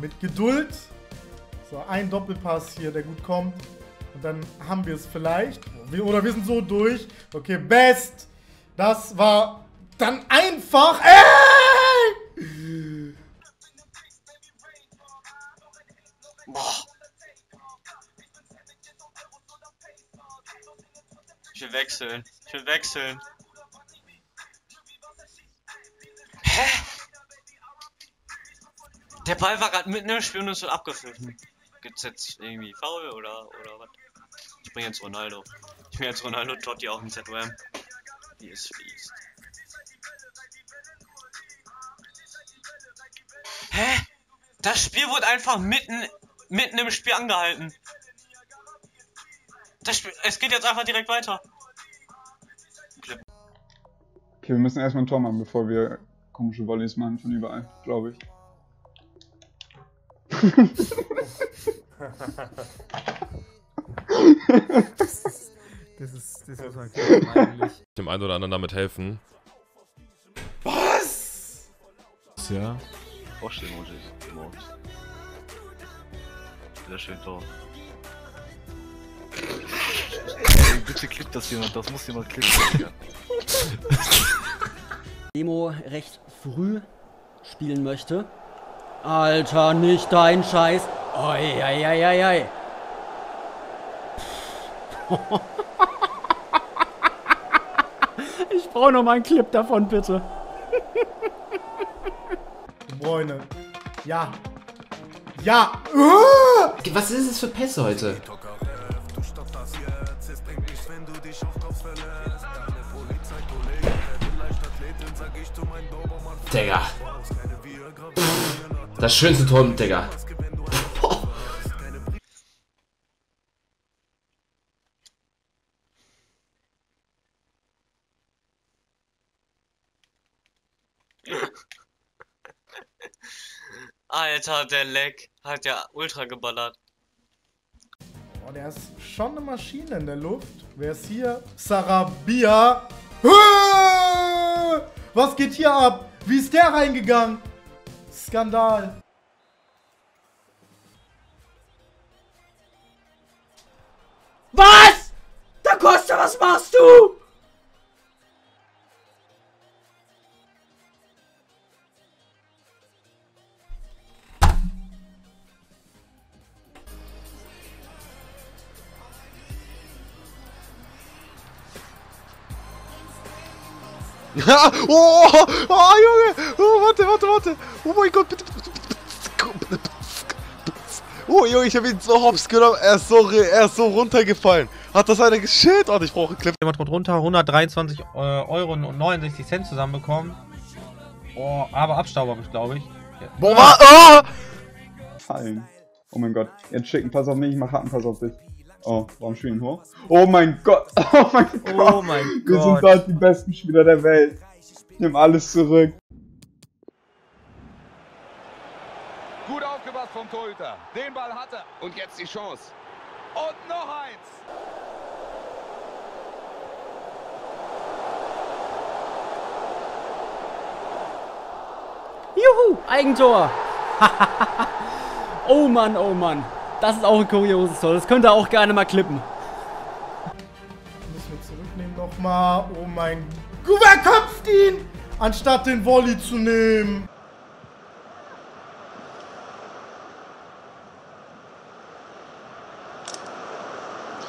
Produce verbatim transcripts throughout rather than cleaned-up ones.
mit Geduld. So, ein Doppelpass hier, der gut kommt. Und dann haben wir es vielleicht. Oder wir sind so durch. Okay, best. Das war dann einfach. Ey! Boah. Ich will wechseln. Ich will wechseln. Hä? Der Ball war gerade mitten im Spiel und ist schon abgepfiffen. Gibt's jetzt irgendwie Foul oder, oder was? Ich bring jetzt Ronaldo. Ich bin jetzt Ronaldo, Totti auf dem Z W M. Die ist fies. Hä? Das Spiel wurde einfach mitten, mitten im Spiel angehalten. Das Spiel, es geht jetzt einfach direkt weiter. Clip. Okay, wir müssen erstmal ein Tor machen, bevor wir komische Volleys machen von überall, glaube ich. das, ist, das ist, das muss man klären, eigentlich. Dem einen oder anderen damit helfen. Was? Ja. Vorstellung, sehr schön Tor. Bitte klippt das jemand, das muss jemand klippen. Demo recht früh spielen möchte. Alter, nicht dein Scheiß. Oi, oi, oi, oi, oi. Ich brauche noch mal einen Clip davon, bitte. Bräune. Ja. Ja. Was ist es für Pässe heute? Digga. Das schönste Tor mit, Digga. Boah. Alter, der Leck hat ja ultra geballert. Oh, der ist schon eine Maschine in der Luft. Wer ist hier? Sarabia. Was geht hier ab? Wie ist der reingegangen? Skandal. Was? Da Costa, was machst du? Oh, oh, oh, Junge! Oh, warte, warte, warte! Oh mein Gott, bitte! Oh, Junge, ich hab ihn so hops genommen, er ist so, er ist so runtergefallen. Hat das einer geschillt? Oh, ich brauche einen Clip. Jemand kommt runter, hundertdreiundzwanzig Euro und neunundsechzig Cent zusammenbekommen. Oh, aber Abstauber, glaube ich. Ja. Boah, oh! Fallen. Oh mein Gott, jetzt schicken Pass auf mich, ich mach harten Pass auf dich. Oh, warum spielen hoch? Oh mein Gott! Oh mein Gott! Oh mein Gott! Wir sind dort die besten Spieler der Welt! Nimm alles zurück! Gut aufgepasst vom Torhüter! Den Ball hat er! Und jetzt die Chance! Und noch eins! Juhu! Eigentor! Oh Mann, oh Mann! Das ist auch ein kurioses Tor, das könnt ihr auch gerne mal klippen. Müssen wir zurücknehmen nochmal. Oh mein Gott, Guber köpft ihn! Anstatt den Volley zu nehmen.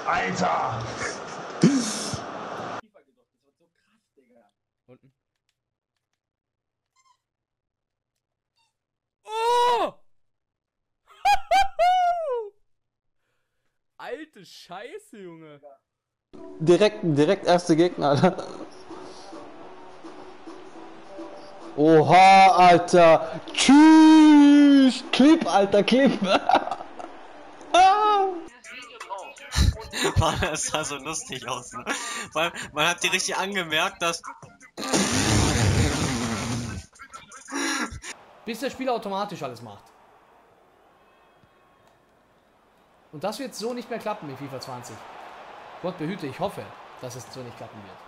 Alter! Alte Scheiße, Junge. Direkt, direkt erste Gegner, Alter. Oha, Alter. Tschüss. Clip, Alter, Clip. Mann, das sah so lustig aus, ne? Weil man hat die richtig angemerkt, dass... Bis der Spieler automatisch alles macht. Und das wird so nicht mehr klappen in FIFA zwanzig. Gott behüte, ich hoffe, dass es so nicht klappen wird.